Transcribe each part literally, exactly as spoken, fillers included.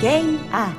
Game Arts.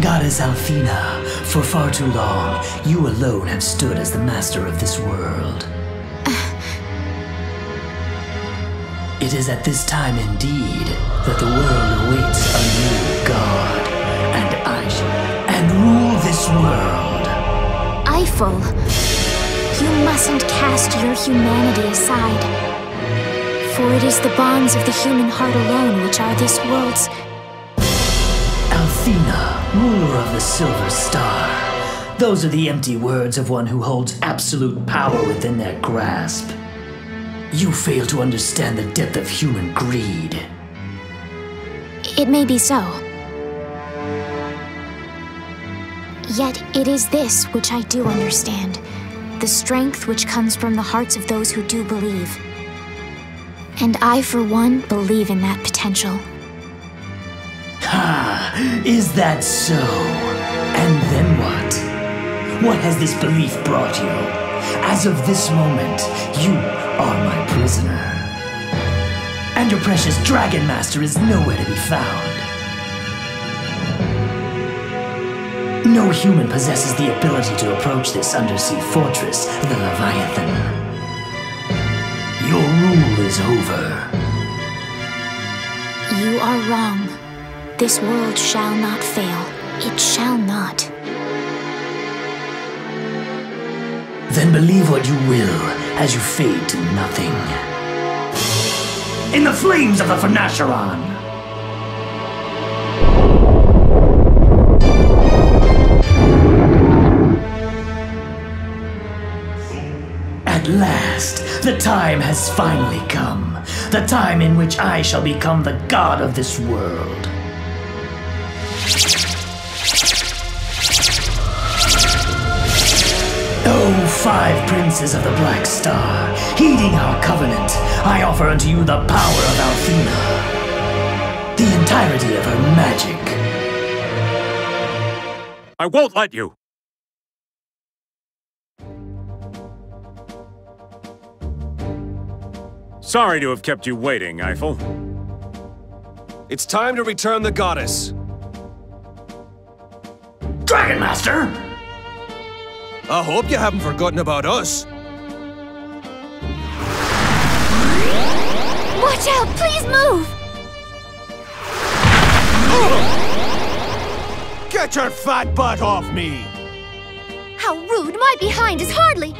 Goddess Althena, for far too long, you alone have stood as the master of this world. It is at this time indeed that the world awaits a new god, and I shall and rule this world. Eiffel, you mustn't cast your humanity aside, for it is the bonds of the human heart alone which are this world's. Althena, ruler of the Silver Star. Those are the empty words of one who holds absolute power within their grasp. You fail to understand the depth of human greed. It may be so. Yet it is this which I do understand, the strength which comes from the hearts of those who do believe. And I, for one, believe in that potential. Ha! Is that so? And then what? What has this belief brought you? As of this moment, you are my prisoner. And your precious Dragon Master is nowhere to be found. No human possesses the ability to approach this undersea fortress, the Leviathan. Your rule is over. You are wrong. This world shall not fail. It shall not. Then believe what you will as you fade to nothing. In the flames of the Fenasheron! At last, the time has finally come. The time in which I shall become the god of this world. O five princes of the Black Star, heeding our covenant, I offer unto you the power of Althena, the entirety of her magic. I won't let you! Sorry to have kept you waiting, Eiffel. It's time to return the goddess. Dragon Master! I hope you haven't forgotten about us. Watch out! Please move! Oh. Get your fat butt off me! How rude! My behind is hardly...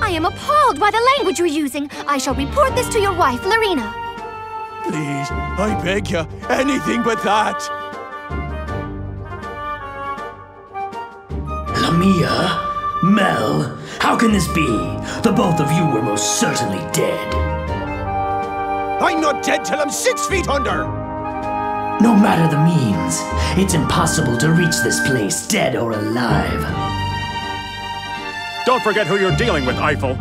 I am appalled by the language you're using. I shall report this to your wife, Lorena. Please, I beg you, anything but that. Lamia? Mel? How can this be? The both of you were most certainly dead. I'm not dead till I'm six feet under! No matter the means, it's impossible to reach this place, dead or alive. Don't forget who you're dealing with, Eiffel.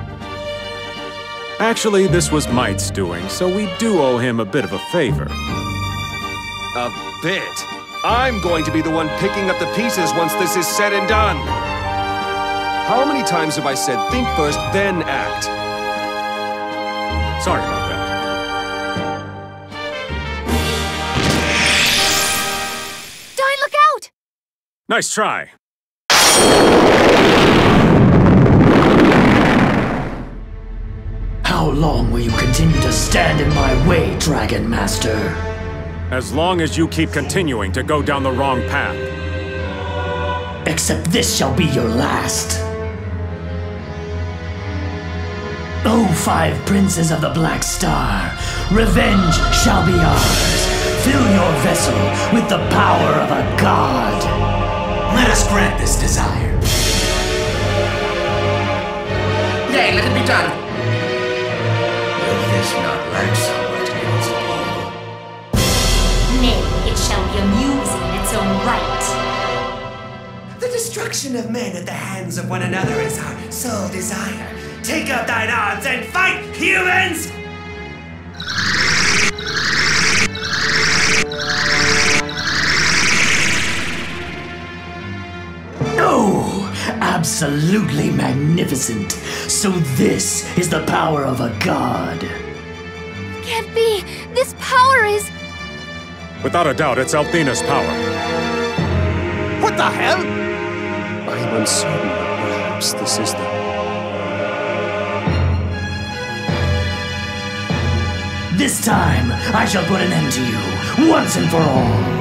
Actually, this was Mite's doing, so we do owe him a bit of a favor. A bit? I'm going to be the one picking up the pieces once this is said and done. How many times have I said, think first, then act? Sorry about that. Dyne, look out! Nice try. How long will you continue to stand in my way, Dragon Master? As long as you keep continuing to go down the wrong path. Except this shall be your last. O five princes of the Black Star, revenge shall be ours. Fill your vessel with the power of a god. Let us grant this desire. Yea, let it be done. Is not like somewhat else. Nay, it shall be amusing in its own right. The destruction of men at the hands of one another is our sole desire. Take up thine arms and fight, humans! Oh, absolutely magnificent. So this is the power of a god. Can't be! This power is... Without a doubt, it's Althena's power. What the hell? I'm uncertain, but perhaps this is the... This time, I shall put an end to you, once and for all.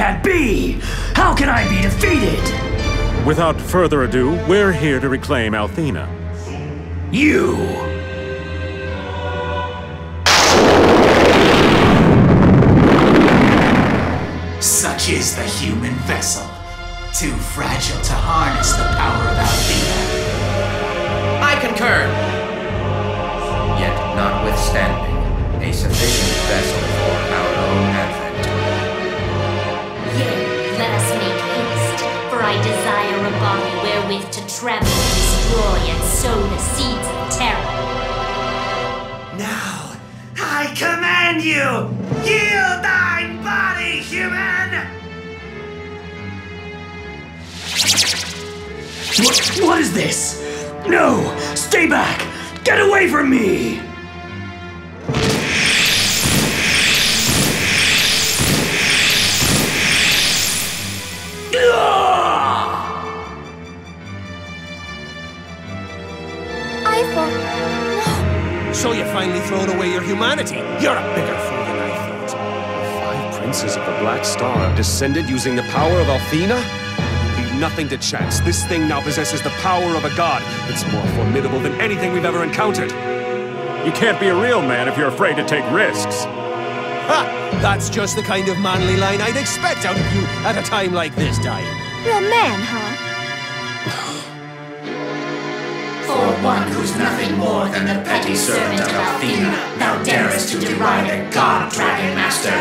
can't be! How can I be defeated? Without further ado, we're here to reclaim Althena. You! Such is the human vessel, too fragile to harness the power of Althena. I concur! Yet notwithstanding, a sufficient vessel for our own advent. Yea, let us make haste, for I desire a body wherewith to travel, destroy, and sow the seeds of terror. Now, I command you, yield thine body, human! What, what is this? No! Stay back! Get away from me! Eiffel! No! So you finally thrown away your humanity! You're a bigger fool than I thought! Five princes of the Black Star have descended using the power of Althena? Nothing to chance. This thing now possesses the power of a god. It's more formidable than anything we've ever encountered. You can't be a real man if you're afraid to take risks. Ha! That's just the kind of manly line I'd expect out of you at a time like this, Dyne. Real man, huh? For one who's nothing more than the petty servant of Althena, thou darest to deride a god, Dragon Master.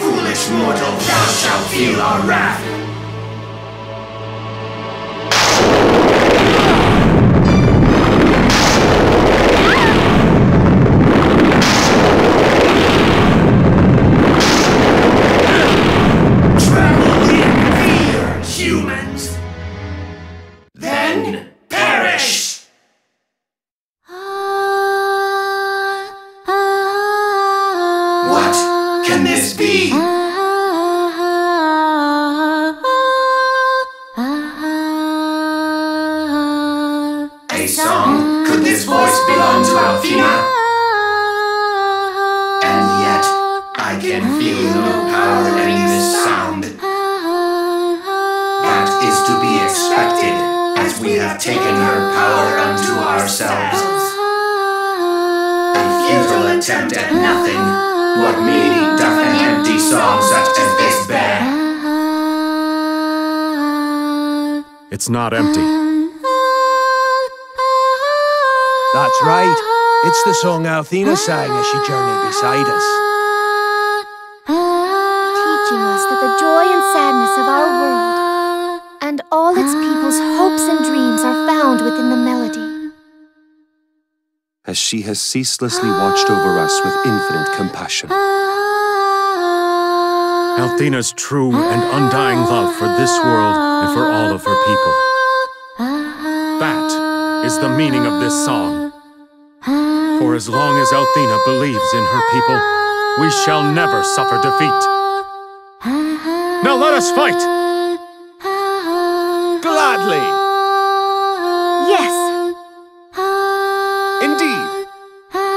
Foolish mortal, thou shalt feel our wrath. It's not empty. That's right. It's the song Althena sang as she journeyed beside us. Teaching us that the joy and sadness of our world and all its people's hopes and dreams are found within the melody. As she has ceaselessly watched over us with infinite compassion. Althena's true and undying love for this world and for all of her people. That is the meaning of this song. For as long as Althena believes in her people, we shall never suffer defeat. Now let us fight! Gladly! Yes! Indeed!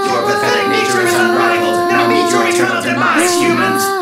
Your pathetic nature is unrivaled. Now meet your eternal demise, humans!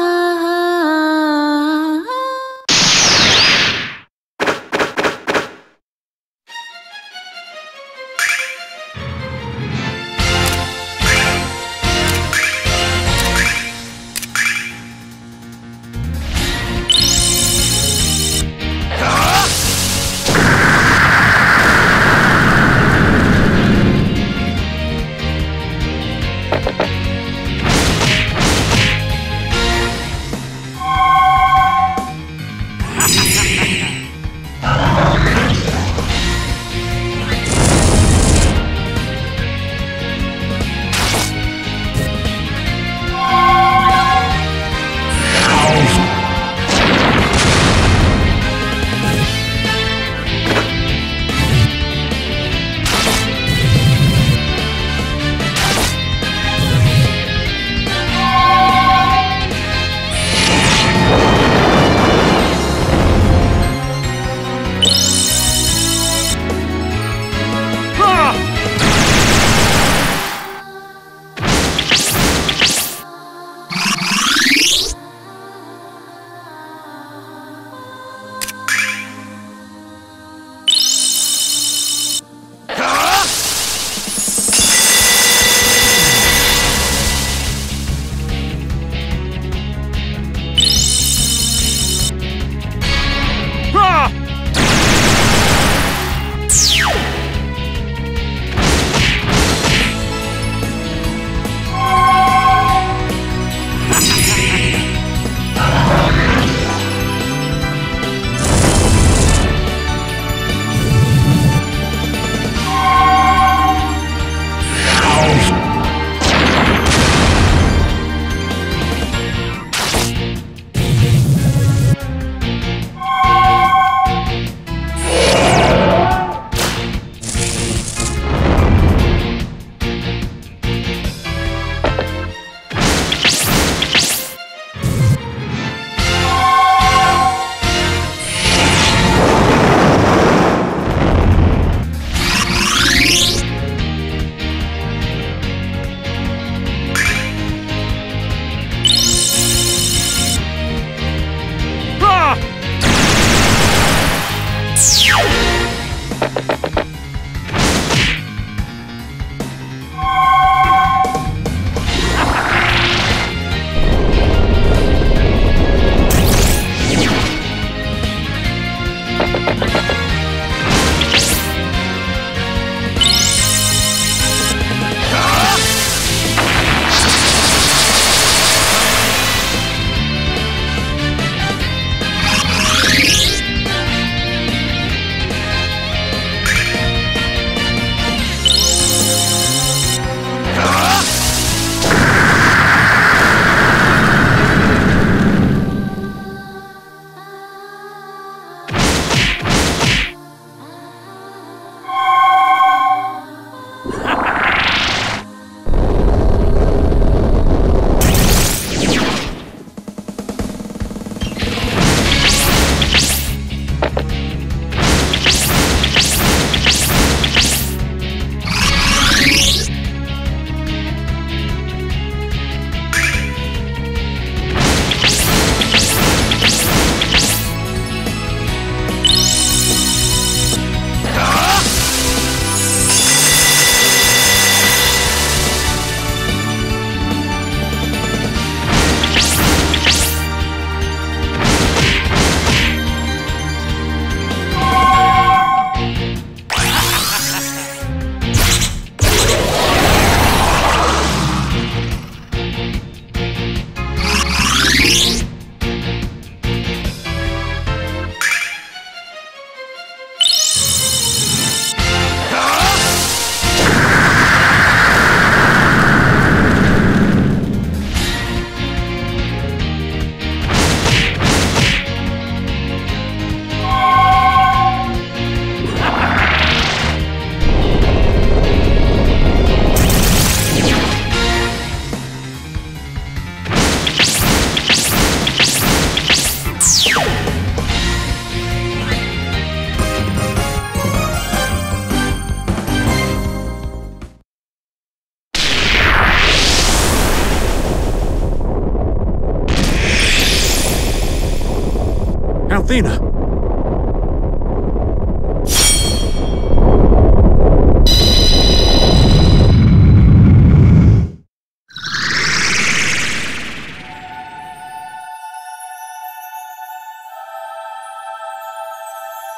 Althena.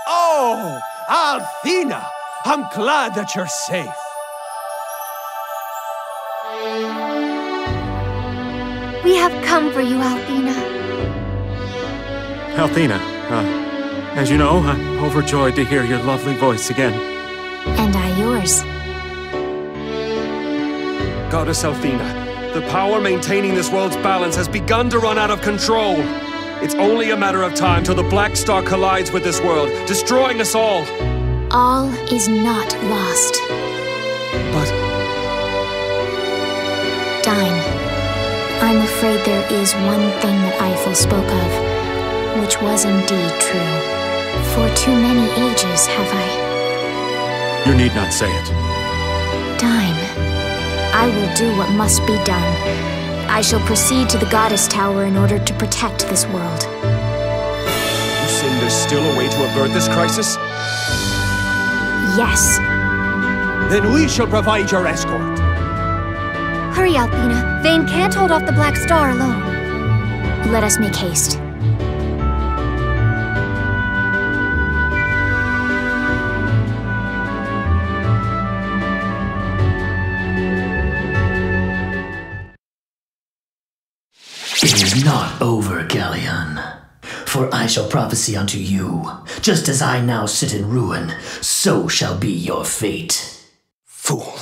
Oh, Althena! I'm glad that you're safe. We have come for you, Althena. Althena, uh, as you know, I'm overjoyed to hear your lovely voice again. And I yours. Goddess Althena, the power maintaining this world's balance has begun to run out of control. It's only a matter of time till the Black Star collides with this world, destroying us all. All is not lost. But... Dyne, I'm afraid there is one thing that Eiffel spoke of, which was indeed true. For too many ages have I... You need not say it. Dyne, I will do what must be done. I shall proceed to the Goddess Tower in order to protect this world. You saying there's still a way to avert this crisis? Yes. Then we shall provide your escort. Hurry, Althena. Vayne can't hold off the Black Star alone. Let us make haste. Not over, Ghaleon. For I shall prophesy unto you, just as I now sit in ruin, so shall be your fate. Fool.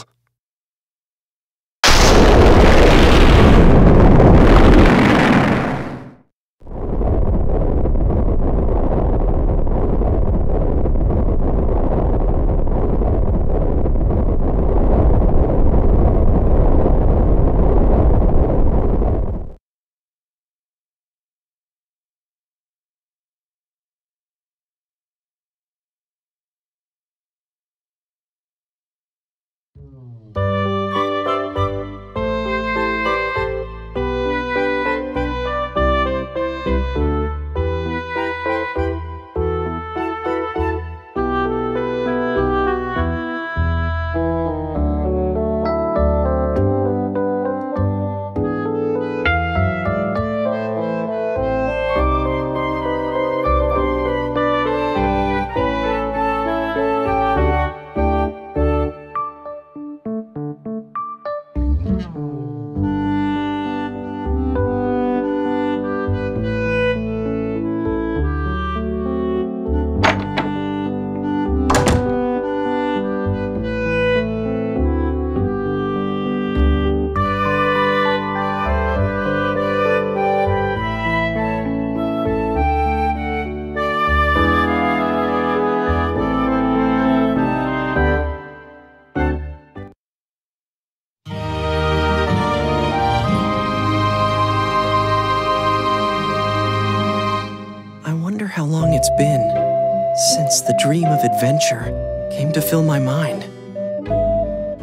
The dream of adventure came to fill my mind.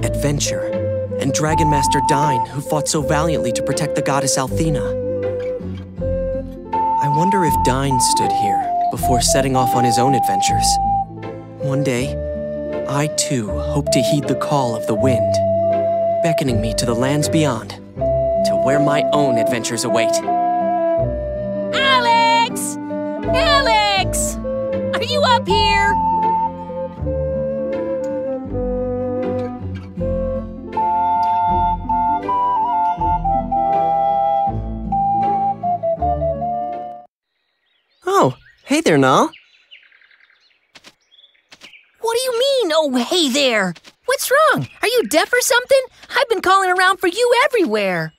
Adventure and Dragon Master Dyne, who fought so valiantly to protect the goddess Althena. I wonder if Dyne stood here before setting off on his own adventures. One day, I too hope to heed the call of the wind, beckoning me to the lands beyond, to where my own adventures await. Alex! Alex! Are you up here? Oh, hey there, Nal. What do you mean, oh, hey there? What's wrong? Are you deaf or something? I've been calling around for you everywhere.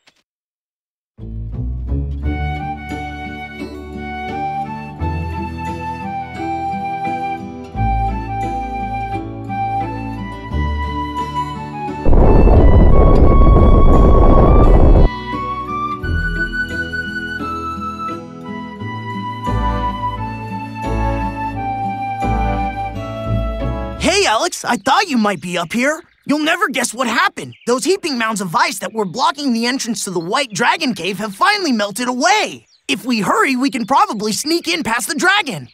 Alex, I thought you might be up here. You'll never guess what happened. Those heaping mounds of ice that were blocking the entrance to the White Dragon Cave have finally melted away. If we hurry, we can probably sneak in past the dragon.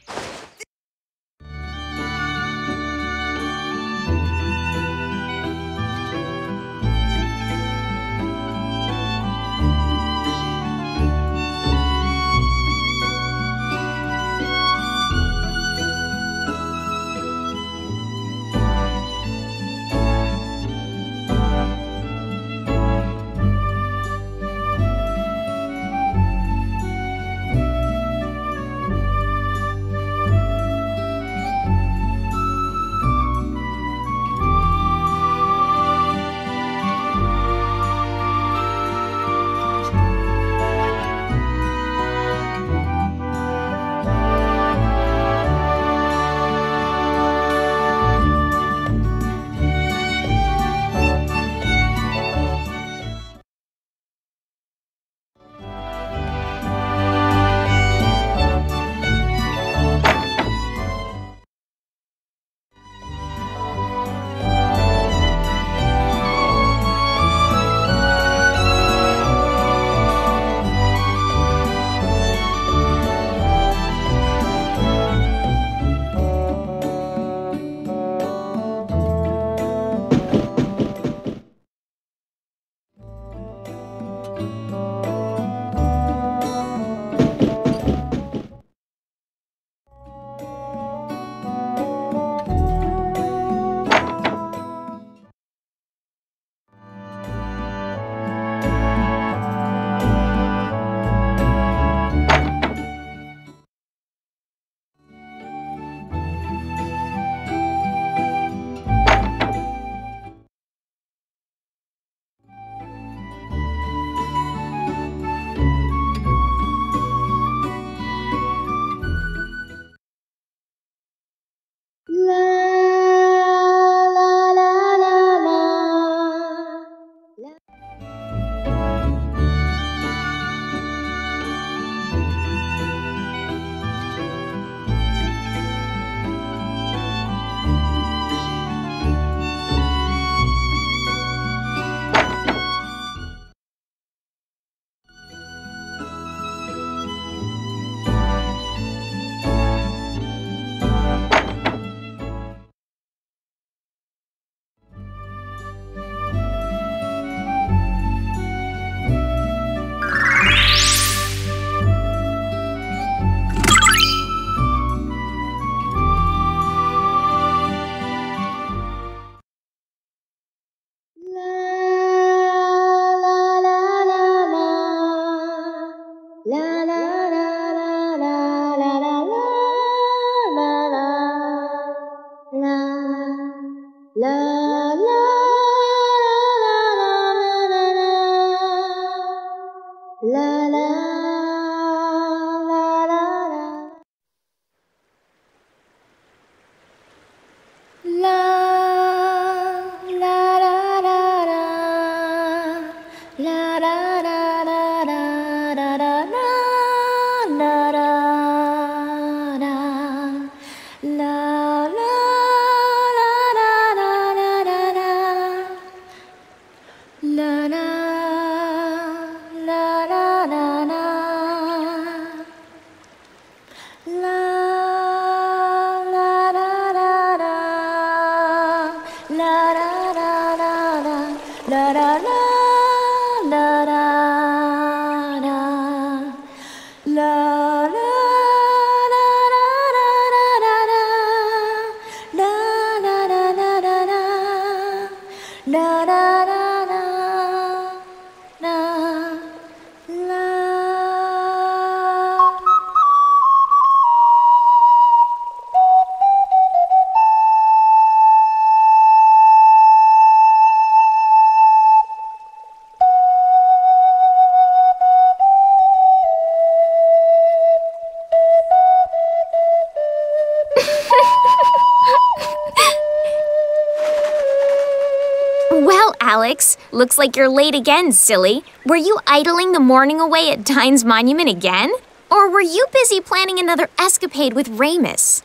Alex, looks like you're late again, silly. Were you idling the morning away at Dyne's Monument again? Or were you busy planning another escapade with Ramus?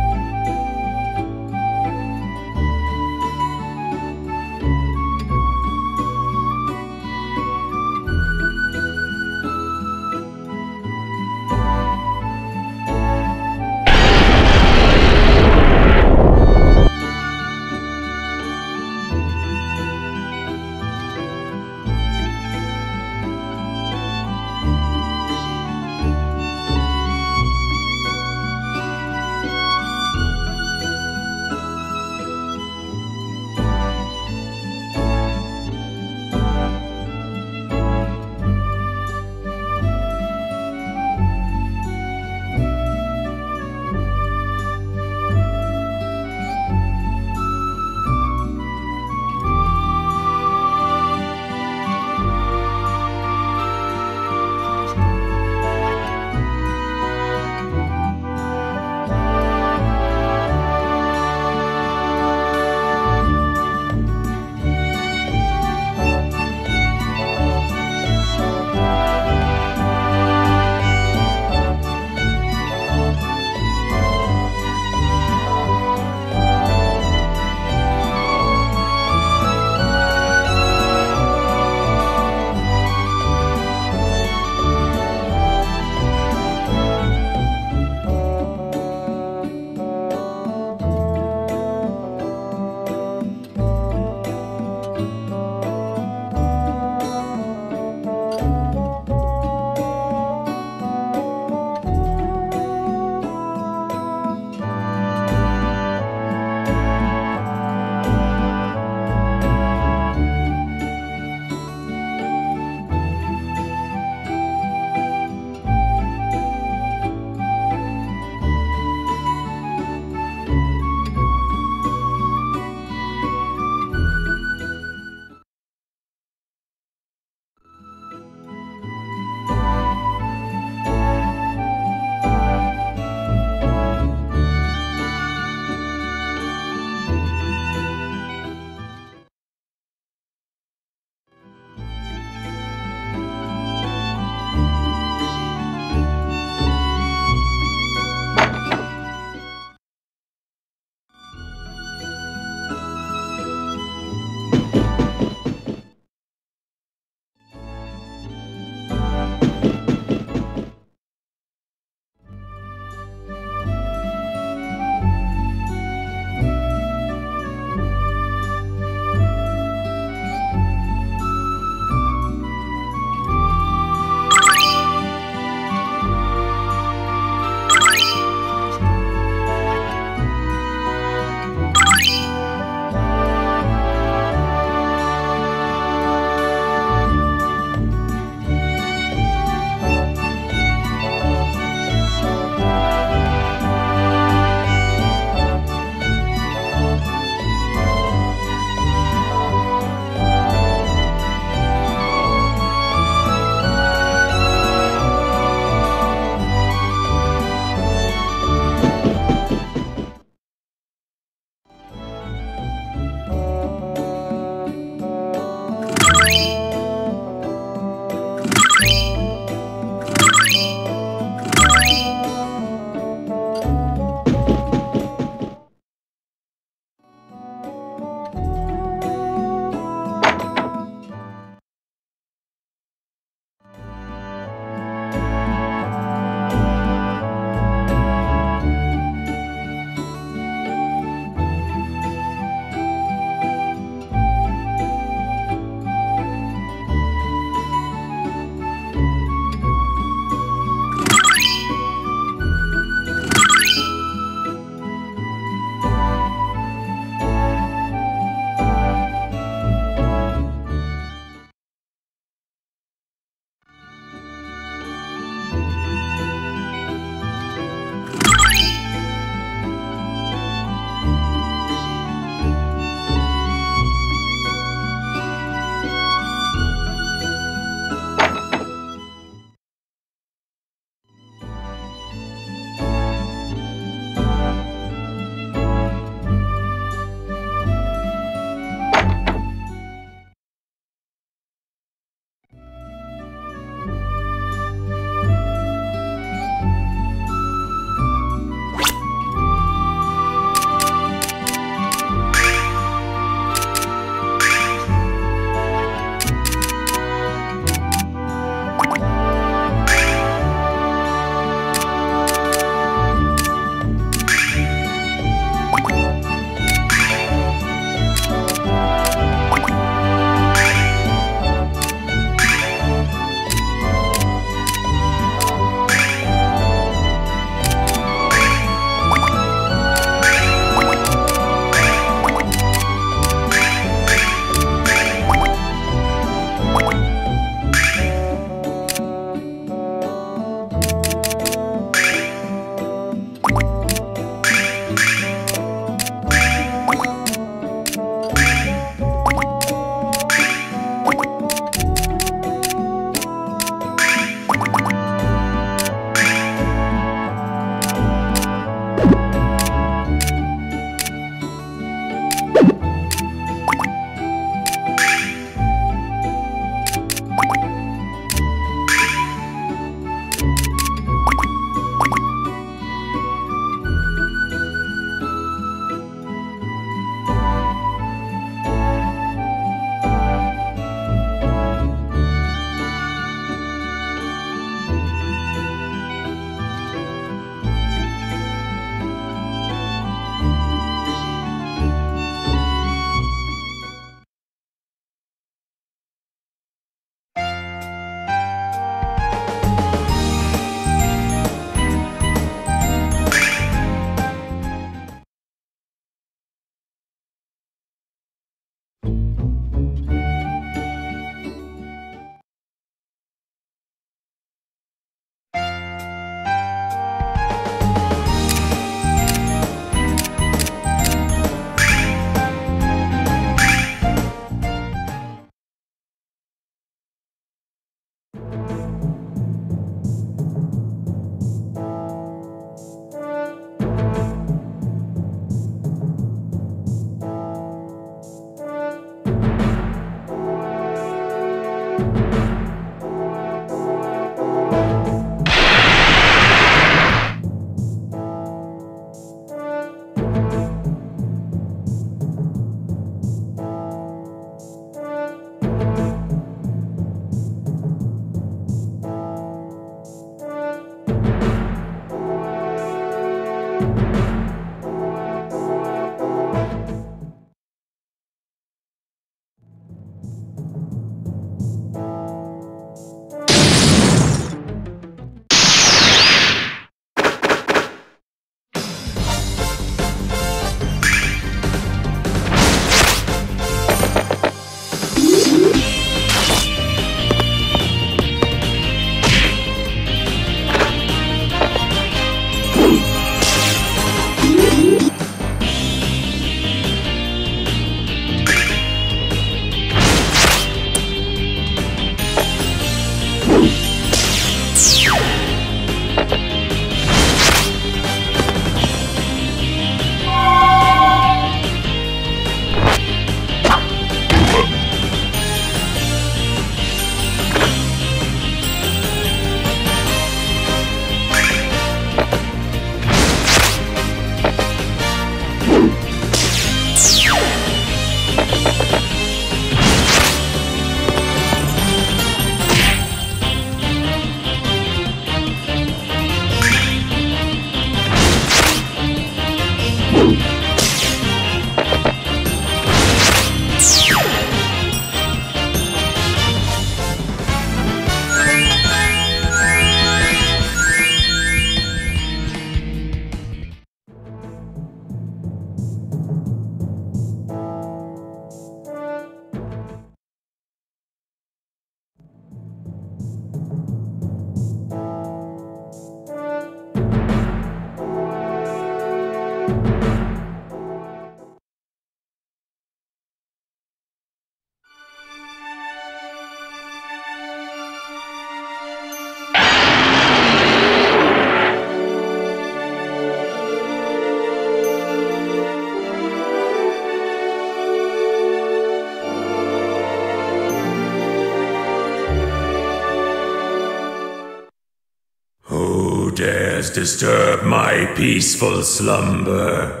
dares disturb my peaceful slumber.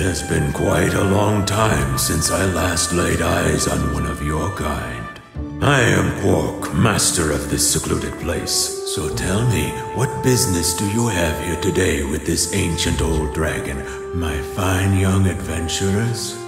It's been quite a long time since I last laid eyes on one of your kind. I am Quark, master of this secluded place. So tell me, what business do you have here today with this ancient old dragon, my fine young adventurers?